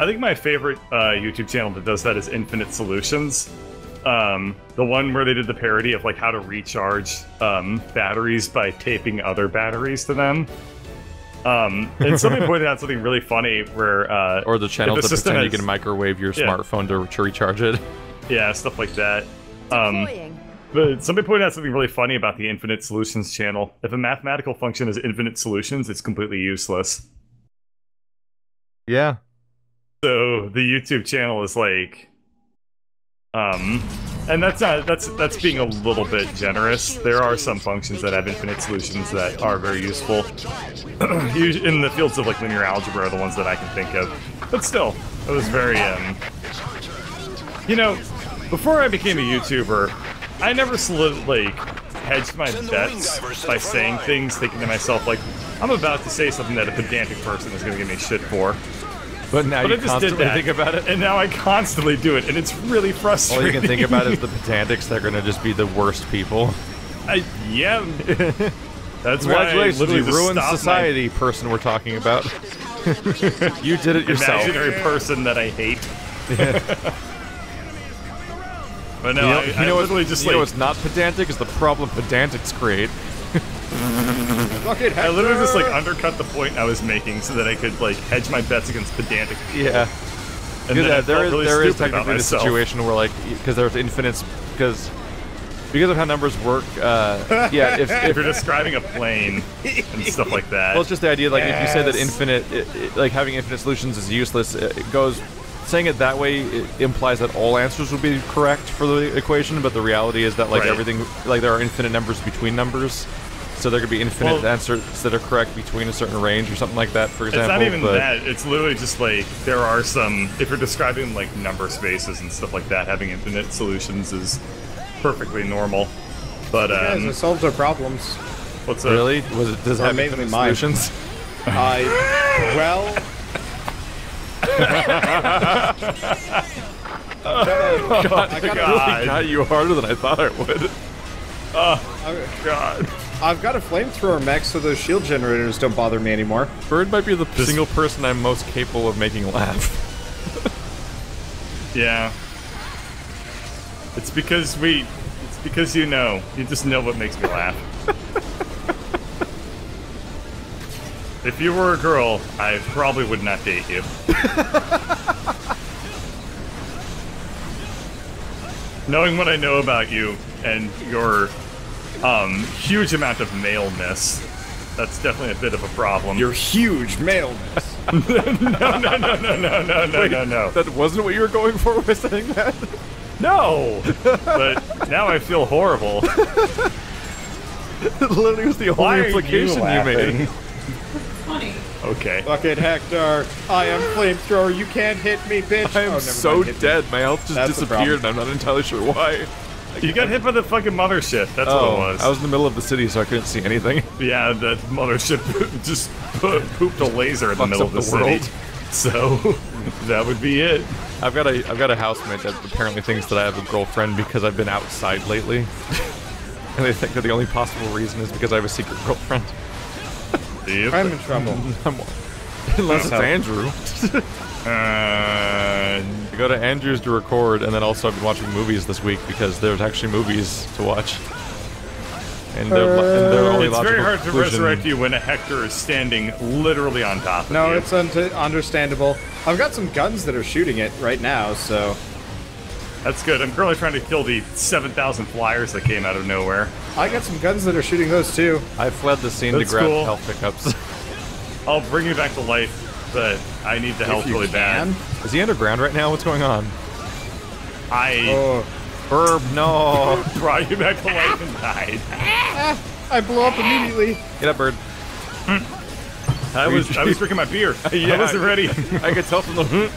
I think my favorite YouTube channel that does that is Infinite Solutions. The one where they did the parody of like how to recharge batteries by taping other batteries to them. And somebody pointed out something really funny where or the channel that pretend you can microwave your smartphone to recharge it. Yeah, stuff like that. But somebody pointed out something really funny about the Infinite Solutions channel. If a mathematical function is infinite solutions, it's completely useless. Yeah. So the YouTube channel is like, and that's being a little bit generous. There are some functions that have infinite solutions that are very useful. In the fields of like linear algebra are the ones that I can think of. But still, it was very, you know, before I became a YouTuber, I never like hedged my bets by saying things, thinking to myself like, I'm about to say something that a pedantic person is going to give me shit for. But now you constantly think about it. And now I constantly do it, and it's really frustrating. All you can think about is the pedantics. They're going to just be the worst people. Yeah. That's why I literally ruined society person we're talking about. You did it yourself. Imaginary person that I hate. But no, you know what's not pedantic is the problem pedantics create. I literally just like undercut the point I was making so that I could like hedge my bets against pedantic people. Yeah, and there is technically a situation where like because there's infinites because of how numbers work. Yeah, if you're describing a plane and stuff like that. Well, it's just the idea like if you say that infinite, like having infinite solutions is useless, it goes. Saying it that way it implies that all answers would be correct for the equation, but the reality is that like everything, like there are infinite numbers between numbers. So there could be infinite answers that are correct between a certain range or something like that, for example. It's not even that. It's literally just like there are some... If you're describing like number spaces and stuff like that, having infinite solutions is perfectly normal. But it solves our problems. What's that? Really? Was it, does it have mainly infinite solutions? Well... God, I really got you harder than I thought I would. Oh, God. I've got a flamethrower mech, so those shield generators don't bother me anymore. Bird might be the single person I'm most capable of making laugh. Yeah. It's because we... It's because you know. You just know what makes me laugh. If you were a girl, I probably would not date you. Knowing what I know about you and your... huge amount of maleness. That's definitely a bit of a problem. You're huge maleness. No. That wasn't what you were going for by saying that? No! But now I feel horrible. It literally was the only implication you made. Funny. Okay. Fucking Hector, I am flamethrower, you can't hit me, bitch! I am so dead, my health just disappeared and I'm not entirely sure why. You got hit by the fucking mothership, that's what it was. I was in the middle of the city, so I couldn't see anything. Yeah, the mothership just pooped a laser in the middle of the world. City. So, that would be it. I've got a housemate that apparently thinks that I have a girlfriend because I've been outside lately. And they think that the only possible reason is because I have a secret girlfriend. Yep. I'm in trouble. Unless it's Andrew. I go to Andrew's to record, and then also I've been watching movies this week because there's actually movies to watch. And they're only it's very hard to resurrect you when a Hector is standing literally on top of you. No, it's understandable. I've got some guns that are shooting it right now, so... That's good. I'm currently trying to kill the 7,000 flyers that came out of nowhere. I got some guns that are shooting those, too. I fled the scene to grab health pickups. I'll bring you back to life. But I need the help really bad. Is he underground right now? What's going on? Burb, no. Brought you back to life and died. I blew up immediately. Get up, Bird. I was drinking my beer. Yeah, I wasn't ready. I could tell from the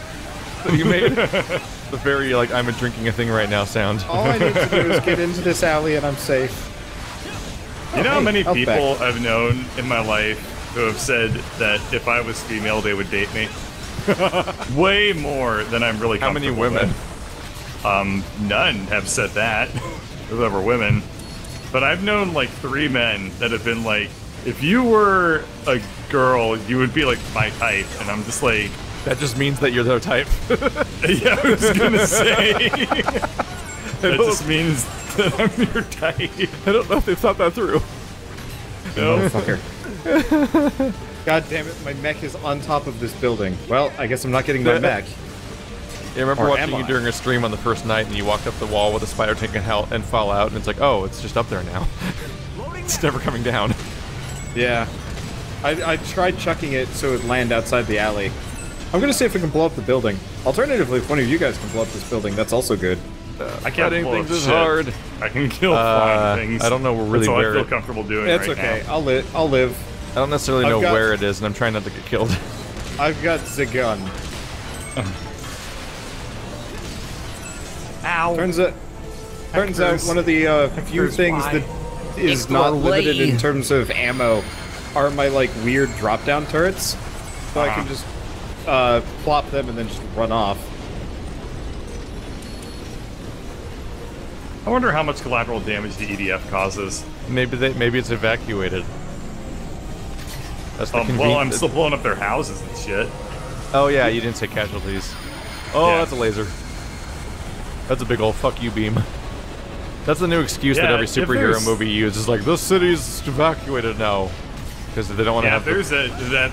that you made. The very, like, I'm drinking a thing right now sound. All I need to do is get into this alley and I'm safe. You know how many people I've known in my life who have said that if I was female, they would date me. Way more than I'm really comfortable with. How many women? None have said that. Those were women. But I've known, like, 3 men that have been like, if you were a girl, you would be, like, my type. And I'm just like, That just means that you're their type. Yeah, I was gonna say. That just means that I'm your type. I don't know if they thought that through. No. Motherfucker. God damn it, my mech is on top of this building. Well, I guess I'm not getting my mech. Yeah, I remember watching you during a stream on the first night, and you walked up the wall with a spider tank and Fallout, and it's like, oh, it's just up there now. It's never coming down. Yeah. I tried chucking it so it would land outside the alley. I'm gonna see if we can blow up the building. Alternatively, if one of you guys can blow up this building, that's also good. I can't blow up shit. Hard. I can kill flying things. I don't know really where I feel comfortable doing it. It's okay. Now. I'll live. I don't necessarily know where it is, and I'm trying not to get killed. I've got the gun. Ow! Turns out one of the few things that is not limited in terms of ammo are my like weird drop-down turrets, so I can just plop them and then just run off. I wonder how much collateral damage the EDF causes. Maybe it's evacuated. That's well, I'm still blowing up their houses and shit. Oh yeah, you didn't say casualties. Oh, yeah. That's a laser. That's a big old fuck you beam. That's the new excuse that every superhero movie uses. Like, this city's evacuated now. Because they don't want to have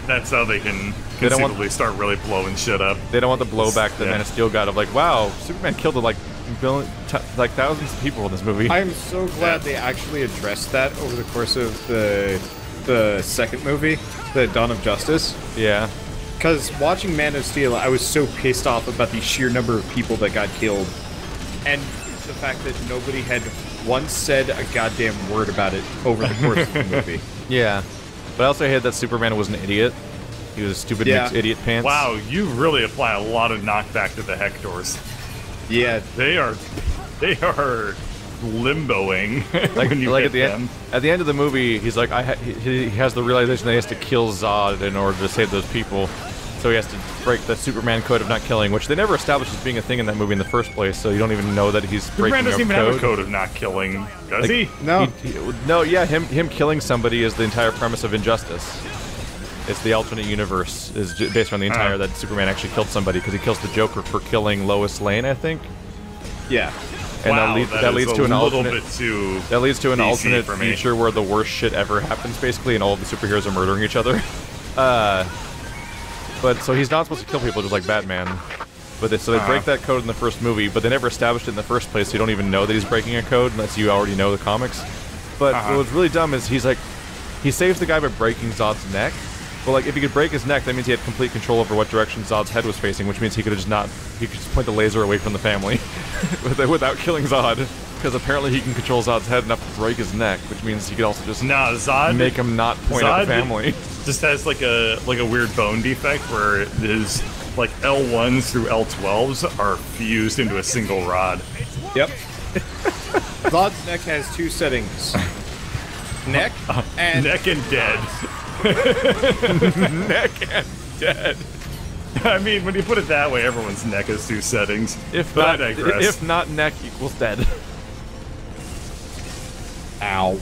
that's how they can conceivably start really blowing shit up. They don't want the blowback that Man of Steel got of like, wow, Superman killed like thousands of people in this movie. I'm so glad they actually addressed that over the course of the second movie, the Dawn of Justice. Yeah. Because watching Man of Steel, I was so pissed off about the sheer number of people that got killed. And the fact that nobody had once said a goddamn word about it over the course of the movie. Yeah. But I also hated that Superman was an idiot. He was a stupid mixed idiot pants. Wow, you really apply a lot of knockback to the Hectors. Yeah. They are limboing. Like, when you like at the end of the movie, he's like, he has the realization that he has to kill Zod in order to save those people. So he has to break the Superman code of not killing, which they never established as being a thing in that movie in the first place. So you don't even know that he's breaking the code. Superman doesn't even have a code of not killing, does he? No. No. Yeah, him killing somebody is the entire premise of Injustice. It's the alternate universe is based on the entire that Superman actually killed somebody because he kills the Joker for killing Lois Lane, I think. Yeah. And wow, that leads to an alternate. That leads to an alternate future where the worst shit ever happens, basically, and all of the superheroes are murdering each other. But so he's not supposed to kill people, just like Batman. But so they break that code in the first movie, but they never established it in the first place. So you don't even know that he's breaking a code unless you already know the comics. But what's really dumb is he's like, he saves the guy by breaking Zod's neck. But like, if he could break his neck, that means he had complete control over what direction Zod's head was facing, which means he could just point the laser away from the family without killing Zod, because apparently he can control Zod's head enough to break his neck, which means he could also just make him not point at the family. Just has like a weird bone defect where his like L1s through L12s are fused into a single rod. Yep. Zod's neck has two settings: neck and dead. Neck and dead. I mean, when you put it that way, everyone's neck has two settings. If not, neck equals dead. Ow!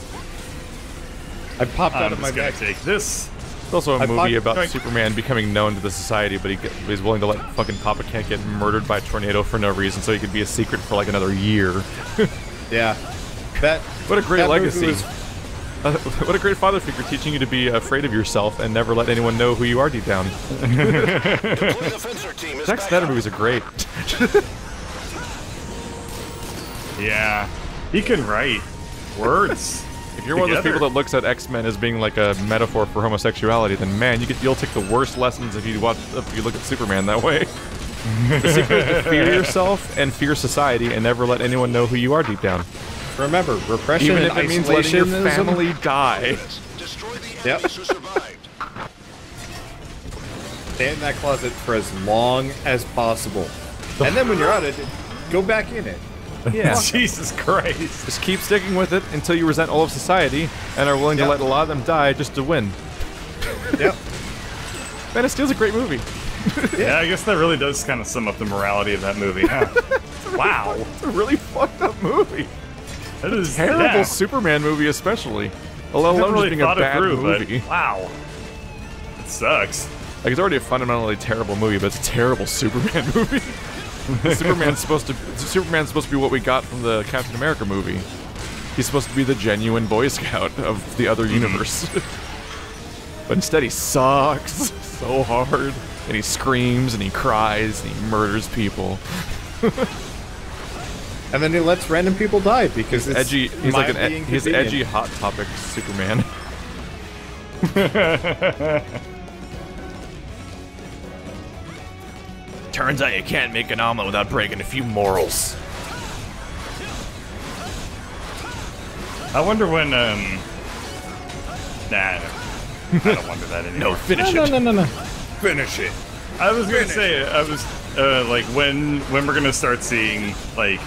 I popped out of my neck. Take this. It's also a movie about Superman becoming known to the society, but he's willing to let fucking Papa Kent get murdered by a tornado for no reason, so he could be a secret for like another year. Yeah. What a great legacy. What a great father figure, teaching you to be afraid of yourself and never let anyone know who you are deep down. Zack Snyder movies are great. Yeah. He can write words. If you're one of those people that looks at X-Men as being like a metaphor for homosexuality, then man, you'll take the worst lessons if you look at Superman that way. The secret is to fear yourself and fear society and never let anyone know who you are deep down. Remember, repression and isolation means letting your family die. Destroy the enemies who survived. Stay in that closet for as long as possible. And then when you're out of it, go back in it. Yeah. Jesus Christ. Just keep sticking with it until you resent all of society and are willing to let a lot of them die just to win. Yep. Man of Steel's a great movie. Yeah, I guess that really does kind of sum up the morality of that movie, huh? Wow. It's a really fucked up movie. That is a terrible Superman movie, especially. Although I love being a bad movie. Wow, it sucks. Like, it's already a fundamentally terrible movie, but it's a terrible Superman movie. Superman's supposed to be what we got from the Captain America movie. He's supposed to be the genuine Boy Scout of the other universe. But instead he sucks so hard, and he screams, and he cries, and he murders people. And then he lets random people die, because he's edgy. He's like an his edgy Hot Topic Superman. Turns out you can't make an omelet without breaking a few morals. I wonder when, nah, I don't wonder that anymore. No, finish it. No. Finish it. I was gonna say, I was, like, when we're gonna start seeing, like,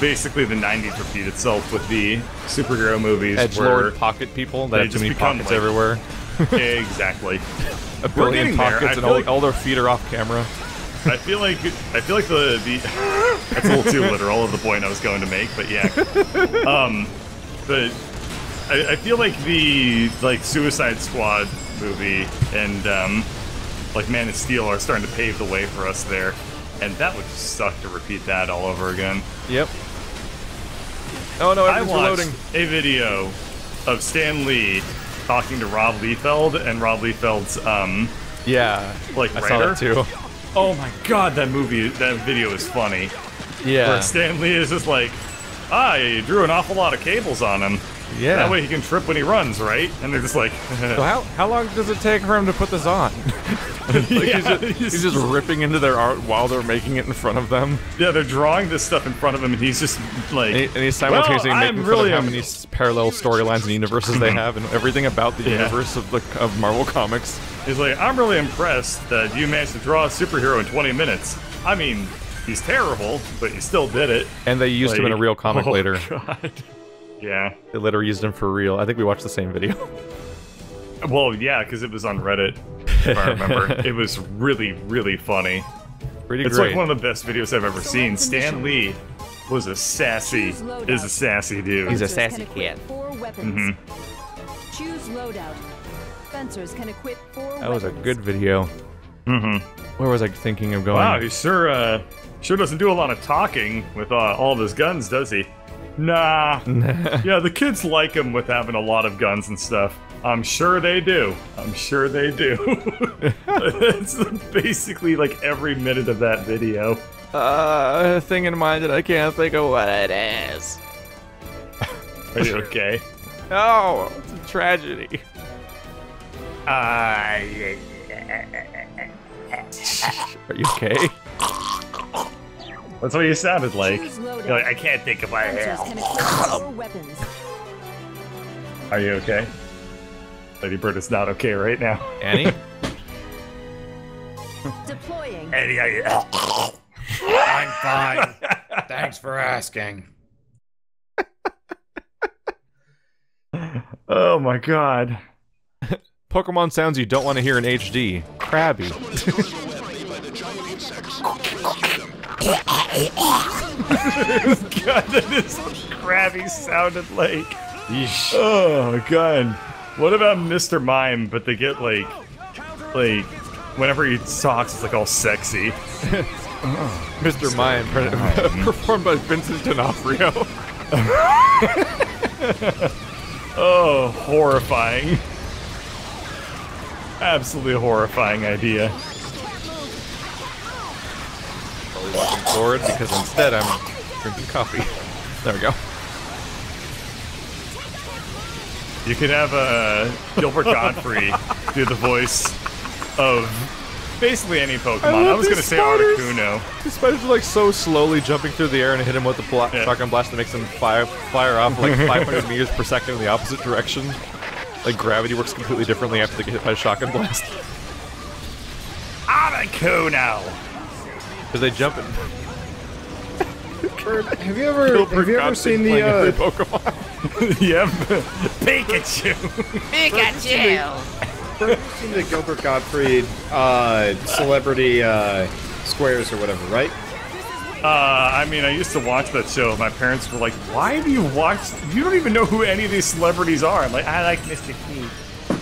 basically the 90s repeat itself with the superhero movies. Edgelord pocket people that have too many pockets like, everywhere. Exactly. A billion pockets and all their feet are off camera. I feel like the that's a little too literal of the point I was going to make, but yeah. But I feel like the Suicide Squad movie and like Man of Steel are starting to pave the way for us there. And that would suck to repeat that all over again. Yep. Oh no, I watched a video of Stan Lee talking to Rob Liefeld and Rob Liefeld's yeah, like writer. I saw that too. Oh my god, that video is funny. Yeah. Where Stan Lee is just like, I drew an awful lot of cables on him. Yeah. That way he can trip when he runs, right? And they're just like... So how long does it take for him to put this on? Like yeah, he's just ripping into their art while they're making it in front of them. Yeah, they're drawing this stuff in front of him, and he's just like... And he's simultaneously making fun of how many parallel storylines and universes they have, and everything about the universe of Marvel Comics. He's like, I'm really impressed that you managed to draw a superhero in 20 minutes. I mean, he's terrible, but you still did it. And they used him in a real comic later. God. Yeah. They literally used him for real. I think we watched the same video. Well, yeah, because it was on Reddit, if I remember. It was really, really funny. It's great. It's like one of the best videos I've ever seen. Stan Lee is a sassy dude. He's a sassy kid. That was a good video. Where was I thinking of going? Wow, he sure doesn't do a lot of talking with all of his guns, does he? Nah. Yeah, the kids like him with having a lot of guns and stuff. I'm sure they do. It's basically like every minute of that video. A thing in mind that I can't think of what it is. Are you okay? Oh, it's a tragedy. Are you okay? That's what you sounded like. You're like, I can't think of my hair. Are you okay? Lady Bird is not okay right now. Annie? Deploying. Annie, are you... I'm fine. Thanks for asking. Oh my god. Pokemon sounds you don't want to hear in HD. Krabby. God, that is what Krabby sounded like. Yeesh. Oh god. What about Mr. Mime? But they get like whenever he talks, it's like all sexy. Oh, Mr. Mime, performed by Vincent D'Onofrio. Oh, horrifying! Absolutely horrifying idea. Looking forward because instead I'm drinking coffee. There we go. You could have Gilbert Gottfried do the voice of basically any Pokemon. I was going to say Articuno. These spiders are like so slowly jumping through the air and hit him with the shotgun blast that makes them fire off like 500 meters per second in the opposite direction. Like gravity works completely differently after they get hit by a shotgun blast. Articuno! Because they jump in. Have you ever seen the Pokemon? Yep. Pikachu. Pikachu. You've seen the Gilbert Gottfried Celebrity Squares or whatever, right? I mean, I used to watch that show. My parents were like, "Why do you watch? You don't even know who any of these celebrities are." I'm like, "I like Mr. T."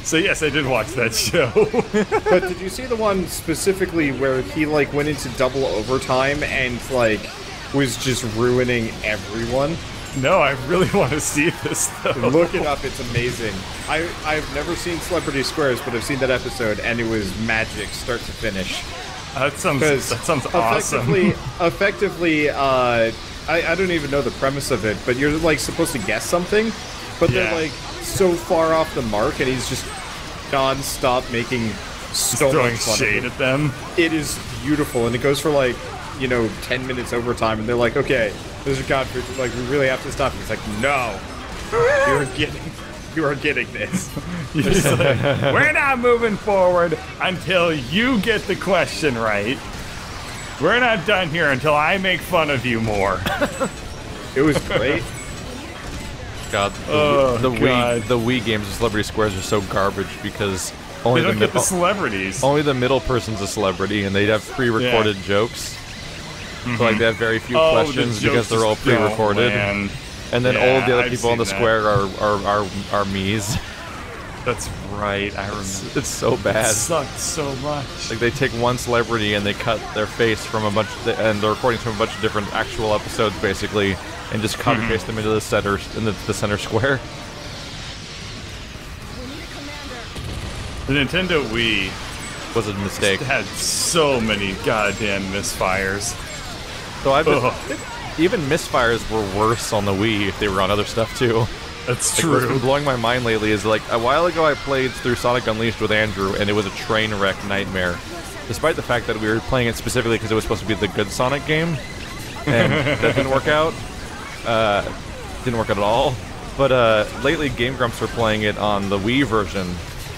So yes, I did watch that show. But did you see the one specifically where he like went into double overtime and like was just ruining everyone? No, I really want to see this though. Look it up, it's amazing. I've never seen Celebrity Squares, but I've seen that episode and it was magic start to finish. That sounds awesome. Effectively, I don't even know the premise of it, but you're like supposed to guess something, but yeah, they're like so far off the mark, and he's just non-stop making so much fun shade at them. It is beautiful, and it goes for like, you know, 10 minutes overtime, and they're like, okay, Mr. Godfrey, like, we really have to stop. And he's like, no, you are getting this. Like, we're not moving forward until you get the question right. We're not done here until I make fun of you more. It was great. God, the Wii games of Celebrity Squares are so garbage because only the middle person's a celebrity, and they'd have pre-recorded jokes. Mm-hmm. So like they have very few questions because they're all pre-recorded, and then all of the other people on the square are me's. That's right. I remember. It's so bad. It sucked so much. Like they take one celebrity and they cut their face from a bunch, and the recordings from a bunch of different actual episodes, basically, and just copy paste them into the center square. The Nintendo Wii was a mistake. It had so many goddamn misfires. So I've been, even misfires were worse on the Wii if they were on other stuff too. That's true. What's been blowing my mind lately is like a while ago I played through Sonic Unleashed with Andrew and it was a train wreck nightmare. Despite the fact that we were playing it specifically because it was supposed to be the good Sonic game, and that didn't work out. Didn't work out at all. But lately Game Grumps are playing it on the Wii version,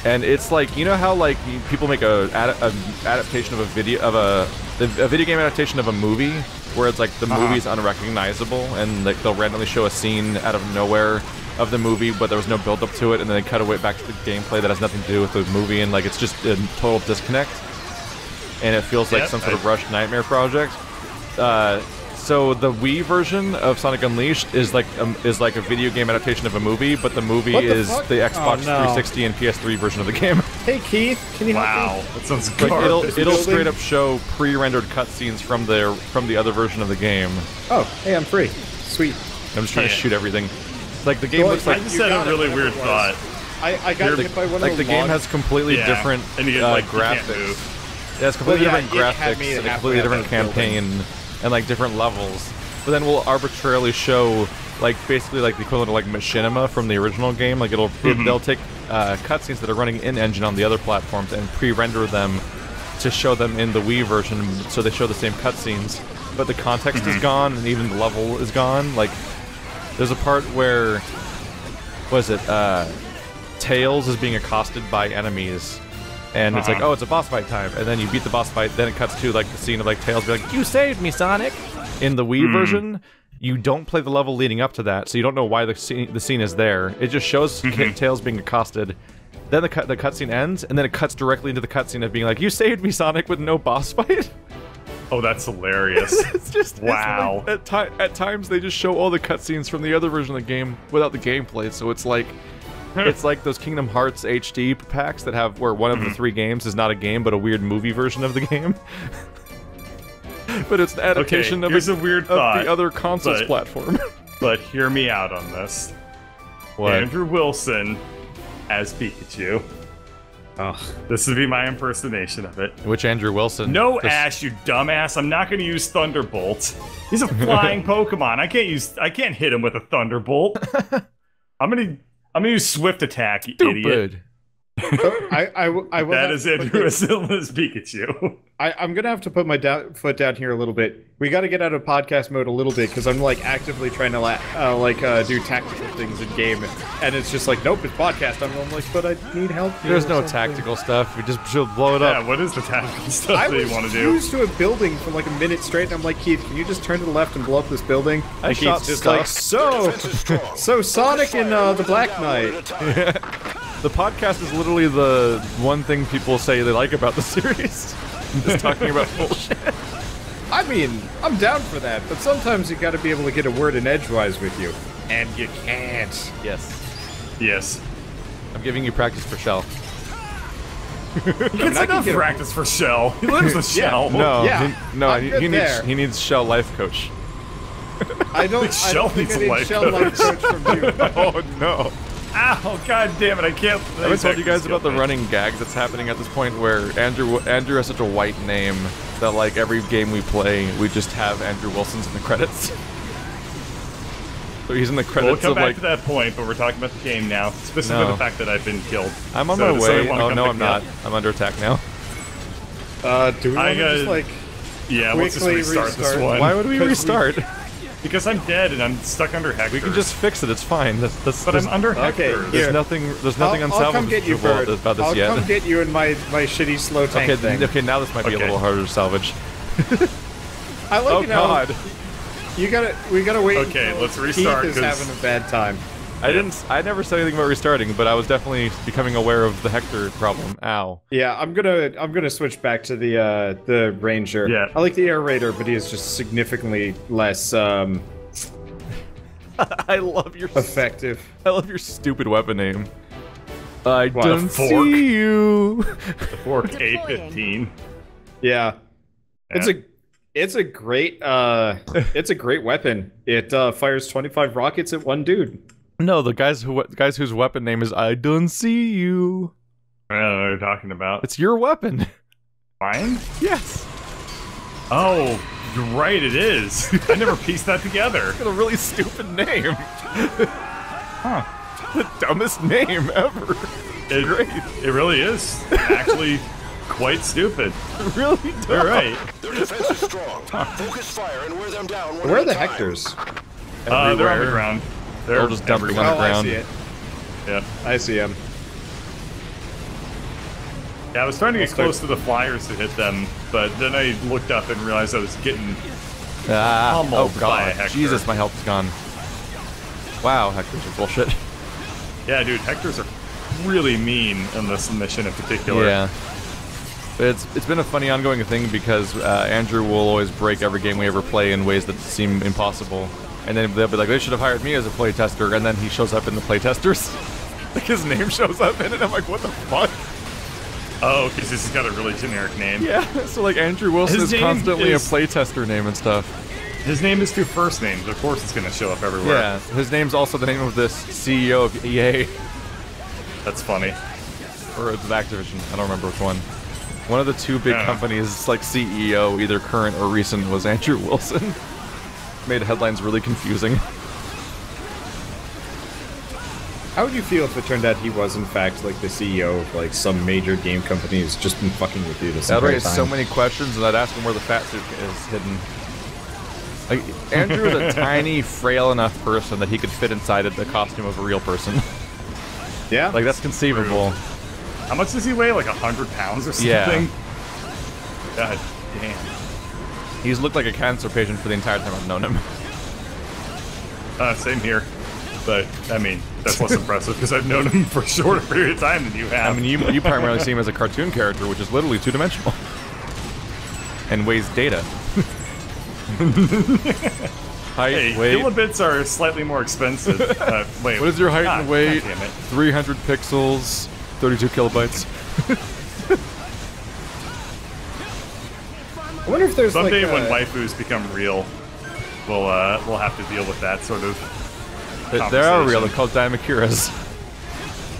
and it's like, you know how like people make an adaptation of a video of a video game adaptation of a movie where it's like the movie's unrecognizable and like they'll randomly show a scene out of nowhere of the movie, but there was no build up to it, and then they cut away back to the gameplay that has nothing to do with the movie, and like it's just a total disconnect, and it feels like some sort of rushed nightmare project. So the Wii version of Sonic Unleashed is like a video game adaptation of a movie, but the movie is the Xbox 360 and PS3 version of the game. Hey Keith, can you help me? That sounds good. Like it'll straight up show pre-rendered cutscenes from the other version of the game. Oh, hey, I'm free. Sweet. I'm just trying to shoot everything. Like the game looks like. I just had a really weird thought. I got hit by one of those. Like the game has completely different graphics. It has completely different graphics and a completely different campaign. And like different levels, but then we'll arbitrarily show like basically like the equivalent of like Machinima from the original game. Like it'll they'll take cutscenes that are running in engine on the other platforms and pre-render them to show them in the Wii version, so they show the same cutscenes, but the context is gone and even the level is gone. Like there's a part where was it Tails is being accosted by enemies. And it's like, oh, it's a boss fight time, and then you beat the boss fight. Then it cuts to like the scene of like Tails be like, "You saved me, Sonic." In the Wii version, you don't play the level leading up to that, so you don't know why the scene is there. It just shows Tails being accosted. Then the cutscene ends, and then it cuts directly into the cutscene of being like, "You saved me, Sonic," with no boss fight. Oh, that's hilarious! It's just wow. It's like, at times they just show all the cutscenes from the other version of the game without the gameplay, so it's like. It's like those Kingdom Hearts HD packs that have where one of the three games is not a game but a weird movie version of the game. But it's an adaptation of the other console's platform. But hear me out on this. What? Andrew Wilson as Pikachu. Oh, this would be my impersonation of it. Which Andrew Wilson? No, Ash, you dumbass! I'm not going to use Thunderbolt. He's a flying Pokemon. I can't hit him with a Thunderbolt. I'm gonna use Swift Attack, you idiot. I will that is Andrew Silva's Pikachu. I'm gonna have to put my foot down here a little bit. We got to get out of podcast mode a little bit because I'm like actively trying to do tactical things in game, and it's just like, nope, it's podcast. I'm like, but I need help. There's no tactical stuff. We just should blow it up. Yeah, what is the tactical stuff that you want to do? I was used to a building for like a minute straight, and I'm like, Keith, can you just turn to the left and blow up this building? And Keith's just like, so Sonic and the Black Knight. The podcast is literally the one thing people say they like about the series. Just talking about bullshit. I mean, I'm down for that, but sometimes you gotta be able to get a word in edgewise with you. And you can't. Yes. Yes. I'm giving you practice for Shell. It's enough practice for Shell. He lives with Shell. No, yeah, he needs Shell life coach. I don't think I need Shell life coach from you. Oh no. Ow, god damn it, I can't... I haven't told you guys about the running gag that's happening at this point where Andrew has such a white name that, like, every game we play, we just have Andrew Wilson's in the credits. So he's in the credits of, like... We'll come back to that point, but we're talking about the game now. Specifically the fact that I've been killed. I'm on my way. Oh, no, I'm not. I'm under attack now. Do we want to just, like... Yeah, let's just restart this one. Why would we restart? Because I'm dead and I'm stuck under Hector. We can just fix it. It's fine. But I'm under Hector. Okay, there's nothing unsalvageable about this yet. I'll come get you in my shitty slow tank thing. Okay, now this might be a little harder to salvage. Oh god! We gotta wait. Okay, let's restart. Keith is having a bad time. I never said anything about restarting, but I was definitely becoming aware of the Hector problem. Ow. Yeah, I'm gonna switch back to the Ranger. Yeah. I like the Air Raider, but he is just significantly less I love your effective. I love your stupid weapon name. I don't see you. The fork A15. Yeah. It's a great it's a great weapon. It fires 25 rockets at one dude. No, the guys whose weapon name is I don't see you. I don't know what you're talking about. It's your weapon. Mine? Yes. Oh, you're right, it is. I never pieced that together. It's got a really stupid name. Huh. The dumbest name ever. It's great. It really is. Actually, quite stupid. Really dumb. You're right. Their defense is strong. Focus fire and wear them down. Where are the Hectors? They're on the ground. They're just dumping on the ground. I see it. Yeah, I see him. Yeah, I was trying to get close to the flyers to hit them, but then I looked up and realized I was getting pummeled by a Hector. Jesus, my health's gone. Wow, Hectors are bullshit. Yeah, dude, Hectors are really mean in this mission in particular. Yeah. It's been a funny ongoing thing because Andrew will always break every game we ever play in ways that seem impossible. And then they'll be like, they should have hired me as a playtester, and then he shows up in the playtesters. Like, his name shows up in it, and I'm like, what the fuck? Oh, because he's got a really generic name. Yeah, so like, Andrew Wilson is constantly a playtester name and stuff. His name is two first names, of course it's gonna show up everywhere. Yeah, his name's also the name of this CEO of EA. That's funny. Or it's Activision, I don't remember which one. One of the two big companies, like, CEO, either current or recent, was Andrew Wilson. Made headlines really confusing. How would you feel if it turned out he was, in fact, like the CEO of like some major game company who's just been fucking with you this entire time? I'd raise so many questions, and I'd ask him where the fat suit is hidden. Like, Andrew is a tiny, frail enough person that he could fit inside of the costume of a real person. Yeah, like that's conceivable. True. How much does he weigh? Like 100 pounds or something? Yeah. God damn. He's looked like a cancer patient for the entire time I've known him. Same here. But, I mean, that's less impressive because I've known him for a shorter period of time than you have. I mean, you primarily see him as a cartoon character, which is literally two-dimensional. And weighs data. Height, weight... Kilobits are slightly more expensive. Wait, what is your height and weight? 300 pixels, 32 kilobytes. I wonder if there's someday like, when waifus become real, we'll have to deal with that sort of. They are real. They're called Daimakiras.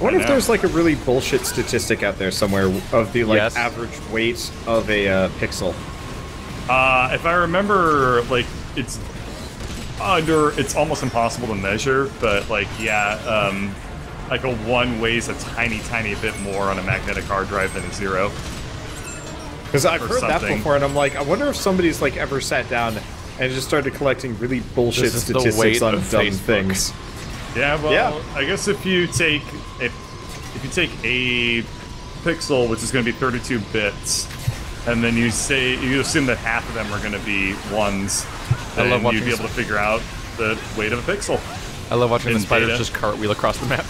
I wonder if there's like a really bullshit statistic out there somewhere of the like average weight of a pixel. If I remember, like it's almost impossible to measure, but like like a 1 weighs a tiny, tiny bit more on a magnetic hard drive than a 0. Because I've heard that before, and I'm like, I wonder if somebody's like ever sat down and just started collecting really bullshit statistics on dumb things. Yeah, well, I guess if you take a pixel, which is going to be 32 bits, and then you assume that half of them are going to be ones, then you'd be able to figure out the weight of a pixel. I love watching the spiders just cartwheel across the map.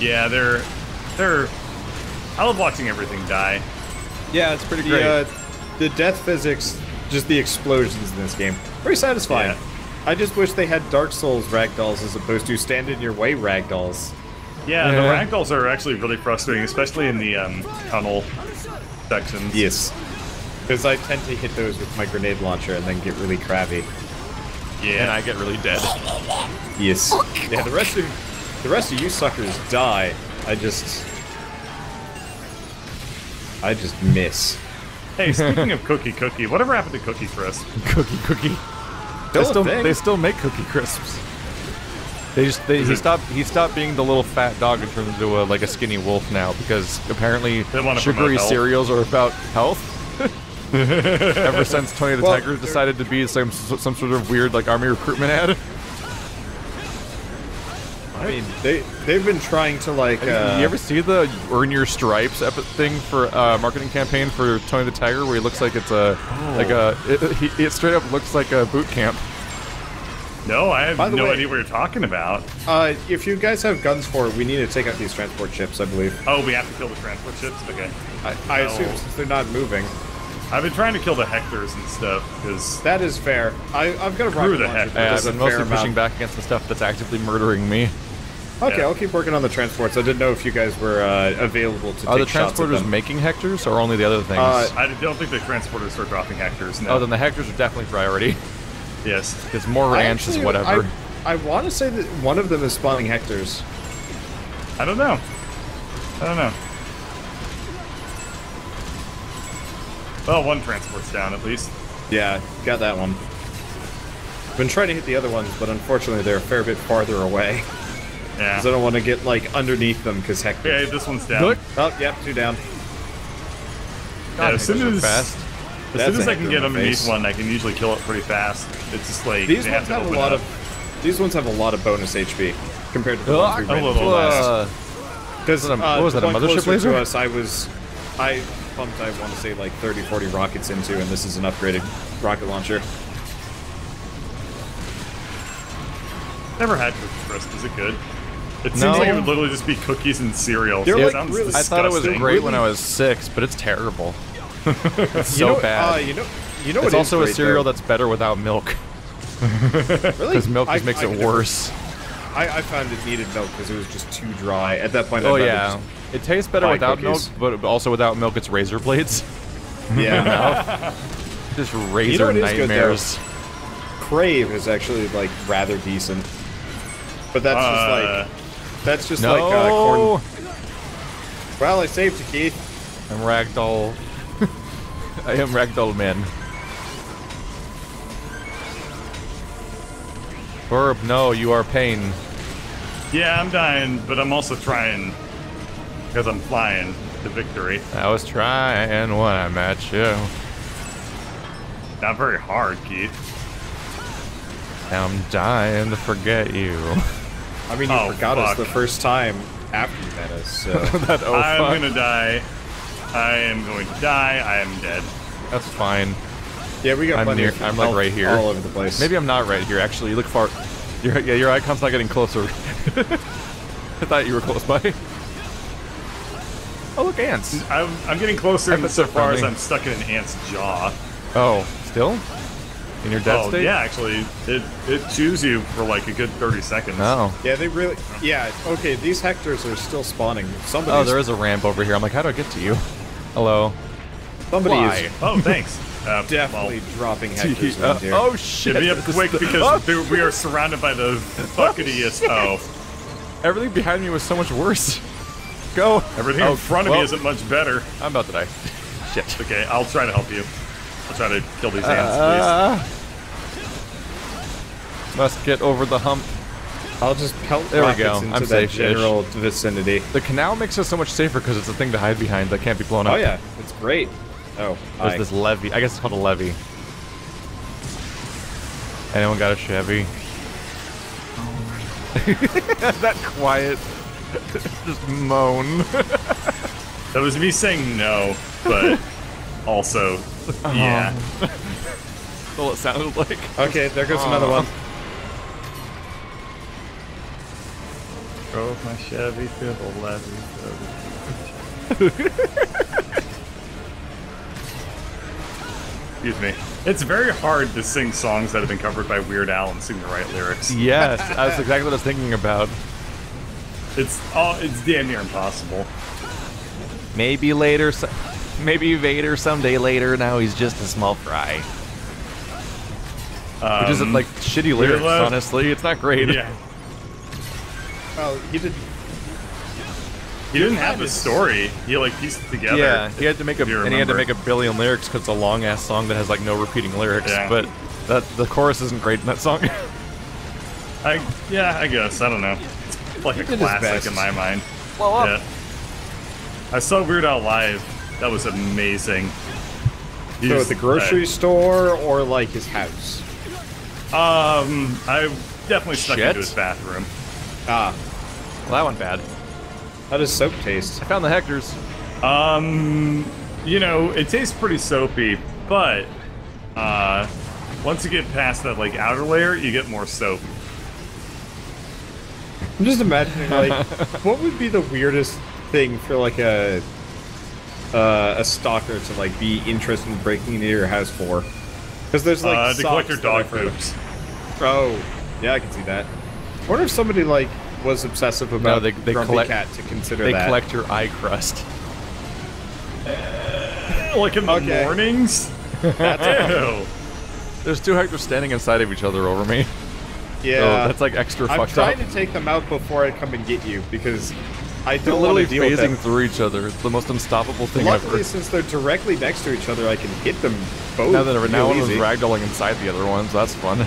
Yeah, they're. I love watching everything die. Yeah, it's pretty great. The death physics, just the explosions in this game, very satisfying. Yeah. I just wish they had Dark Souls ragdolls as opposed to stand in your way ragdolls. Yeah, yeah, the ragdolls are actually really frustrating, especially in the tunnel sections. Yes. Because I tend to hit those with my grenade launcher and then get really crabby. Yeah, and I get really dead. Yes. Yeah, the rest of you suckers die. I just miss. Hey, speaking of Cookie, whatever happened to Cookie Crisp? Cookie. They still make Cookie Crisps. He stopped being the little fat dog and turned into a, like a skinny wolf now, because apparently sugary cereals are about health. Ever since Tony the Tiger decided to be some sort of weird like army recruitment ad. I mean, they've been trying to like. You ever see the "Earn Your Stripes" thing for marketing campaign for Tony the Tiger, where he looks like it's a it straight up looks like a boot camp. No, I have no idea what you're talking about. If you guys have guns for it, we need to take out these transport ships, I believe. Oh, we have to kill the transport ships? Okay. I assume, since they're not moving. I've been trying to kill the Hectors and stuff, because... That is fair. I've got a rocket launcher. Yeah, I've been mostly pushing back against the stuff that's actively murdering me. Okay, yeah. I'll keep working on the transports. I didn't know if you guys were available to take shots at them. Are the transporters making Hectors, or only the other things? I don't think the transporters are dropping Hectors, no. Oh, then the Hectors are definitely priority. Yes, because more ranch is whatever. I want to say that one of them is spawning Hectors. I don't know. Well, one transport's down at least. Yeah, got that one. Been trying to hit the other ones, but unfortunately they're a fair bit farther away. Yeah. Because I don't want to get like underneath them, because Hector. Okay, this one's down. Look. Oh, yep, two down. God, yeah, as soon as I can get underneath one, I can usually kill it pretty fast. It's just like these ones have a lot of. These ones have a lot of bonus HP compared to the ones we ran into last. Because what was that, a mothership laser? To us, I pumped, I want to say like 30, 40 rockets into, and this is an upgraded rocket launcher. Never had Cookie Crisp. Is it good? It seems like it would literally just be cookies and cereal. Like, really, I thought it was great when I was 6, but it's terrible. It's so bad. You know it's also a cereal that's better without milk. Really? Because milk just makes it worse. I found it needed milk because it was just too dry. At that point, it tastes better without milk, but also without milk, it's razor blades. Yeah. Just razor nightmares. Crave is actually like rather decent, but that's just like corn. Well, I saved you, Keith. I'm ragdoll. I am Ragdoll Man. Burb, no, you are pain. Yeah, I'm dying, but I'm also trying, because I'm flying to victory. I was trying when I met you. Not very hard, Keith. I'm dying to forget you. I mean, you forgot us the first time after you met us, so... I'm gonna die. I am going to die. I am dead. That's fine. Yeah, we got plenty of I'm like right here. All over the place. Maybe I'm not right here, actually. You look far. Your icon's not getting closer. I thought you were close by. Oh, look, ants. I'm getting closer so far as I'm stuck in an ant's jaw. Oh, still? In your death state? Yeah, actually. It chews you for like a good 30 seconds. Oh. Yeah, they really... Yeah, okay, these Hectors are still spawning. Somebody's... Oh, there is a ramp over here. I'm like, how do I get to you? Hello. Somebody is. Oh, thanks. Definitely dropping Hectors around here. Oh, shit. Get me up quick because we are surrounded by the fuckitiest. Oh. Everything behind me was so much worse. Go. Everything in front of me isn't much better. I'm about to die. Shit. Okay, I'll try to help you. I'll try to kill these ants, please. Must get over the hump. I'll just pelt rockets into that general vicinity. The canal makes us so much safer because it's a thing to hide behind that can't be blown up. Oh yeah, it's great. Oh, there's this levee. I guess it's called a levee. Anyone got a Chevy? That quiet, just moan. That was me saying no, but also, yeah. That's all it sounded like. Okay, there goes another one. Drove my Chevy through the levee. Excuse me. It's very hard to sing songs that have been covered by Weird Al and sing the right lyrics. Yes, that's exactly what I was thinking about. It's damn near impossible. Maybe later, maybe Vader someday later, now he's just a small fry. Which isn't like shitty lyrics, honestly. It's not great. Yeah. Well, he did. He didn't have a story. He like pieced it together. Yeah, he had to make a billion lyrics because it's a long ass song that has like no repeating lyrics. Yeah. But the chorus isn't great in that song. I guess I don't know. It's like a classic in my mind. Blow up. Yeah. I saw Weird Al live. That was amazing. He so at the grocery store or like his house. I definitely snuck into his bathroom. Ah, well, that went bad. How does soap taste? I found the Hectors. You know, it tastes pretty soapy, but once you get past that like outer layer, you get more soap. I'm just imagining like what would be the weirdest thing for like a stalker to like be interested in breaking into your house for? Because there's like to collect your dog poops. Oh, yeah, I can see that. I wonder if somebody like was obsessive about they Grumpy Cat to consider that. They collect your eye crust. Like in the mornings? That's There's two Hectors standing inside of each other over me. Yeah. So that's like extra fucked up. I'm trying to take them out before I come and get you because I don't want to deal with them. They're literally phasing through each other. It's the most unstoppable thing ever. Luckily, since they're directly next to each other, I can hit them both. Now one was ragdolling inside the other one, so that's fun.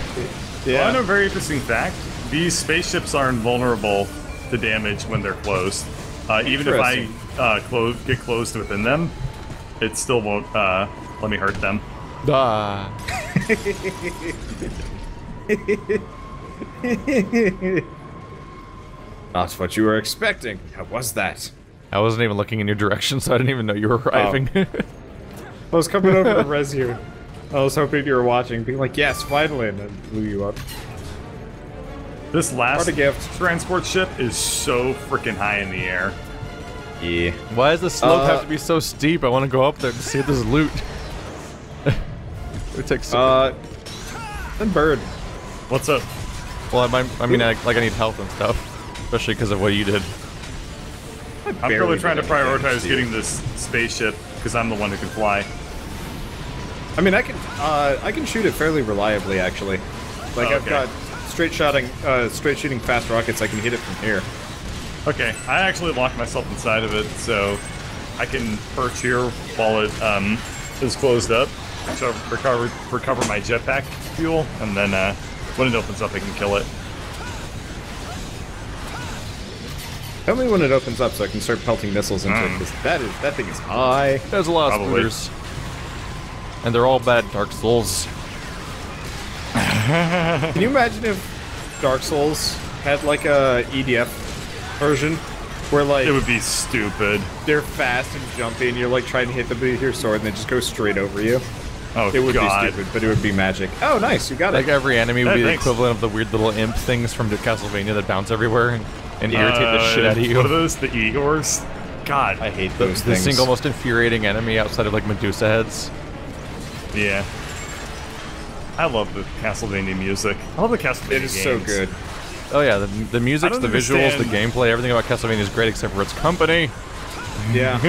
Yeah. Well, I know a very interesting fact. These spaceships are invulnerable to damage when they're closed. Even if I get closed within them, it still won't let me hurt them. Not what you were expecting. How was that? I wasn't even looking in your direction, so I didn't even know you were arriving. Oh. I was coming over to res you. I was hoping you were watching, being like, yes, finally, and then blew you up. This last transport ship is so freaking high in the air. Yeah. Why does the slope have to be so steep? I want to go up there to see if there's loot. It takes that bird. What's up? Well, I mean, I need health and stuff, especially because of what you did. I'm really trying to prioritize getting this spaceship because I'm the one who can fly. I mean, I can shoot it fairly reliably, actually. Like I've got. Straight shooting fast rockets, I can hit it from here. Okay, I actually locked myself inside of it, so I can perch here while it is closed up. So I recover my jetpack fuel, and then when it opens up, I can kill it. Tell me when it opens up so I can start pelting missiles into it, because that thing is high. There's a lot of spooters. And they're all bad Dark Souls. Can you imagine if Dark Souls had like a EDF version where like it would be stupid. They're fast and jumpy and you're like trying to hit them with your sword and they just go straight over you. Oh, it would be stupid, but it would be magic. Oh, nice, you got it. Like every enemy would be the equivalent of the weird little imp things from Castlevania that bounce everywhere and irritate the shit out of you. What are those? The Igors? God, I hate those things. The single most infuriating enemy outside of like Medusa heads. Yeah. I love the Castlevania music. I love the Castlevania games. It is so good. Oh yeah, the music, the visuals, the gameplay, everything about Castlevania is great except for its company. Yeah.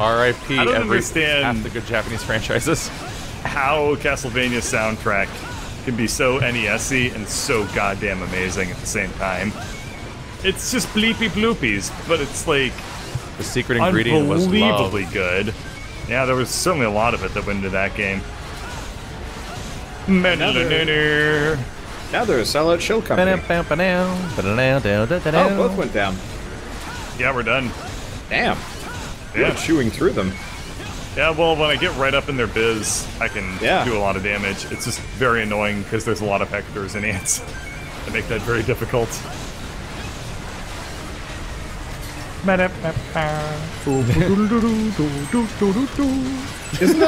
R.I.P. I don't understand half the good Japanese franchises. How Castlevania's soundtrack can be so NES-y and so goddamn amazing at the same time. It's just bleepy bloopies, but it's like the secret ingredient was love. Unbelievably good. Yeah, there was certainly a lot of it that went into that game. Now they're a sellout shill company. Oh, both went down. Yeah, we're done. Damn. Yeah. We're chewing through them. Yeah, well, when I get right up in their biz, I can do a lot of damage. It's just very annoying because there's a lot of Hectors and ants that make that very difficult. Isn't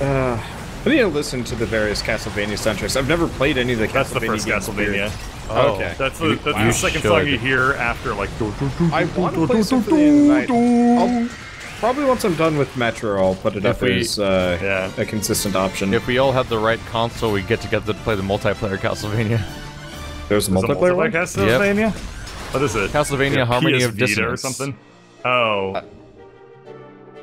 that... I need to listen to the various Castlevania soundtracks. I've never played any of the Castlevania. That's the first Castlevania. Oh, okay. That's the second song you hear after, like... I want to play Symphony of the Night. Probably once I'm done with Metro, I'll put it if up as a consistent option. If we all have the right console, we get together to play the multiplayer Castlevania. There's a multiplayer Castlevania? Yep. What is it? Castlevania Harmony of Dissonance or something? Oh.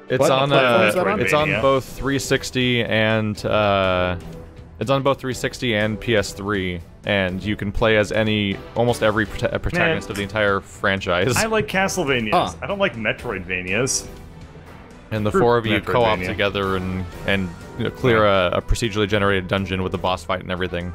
It's on both 360 and it's on both 360 and PS3, and you can play as almost every protagonist of the entire franchise. I like Castlevanias. I don't like Metroidvanias. And the four of you co-op together and clear a procedurally generated dungeon with a boss fight and everything.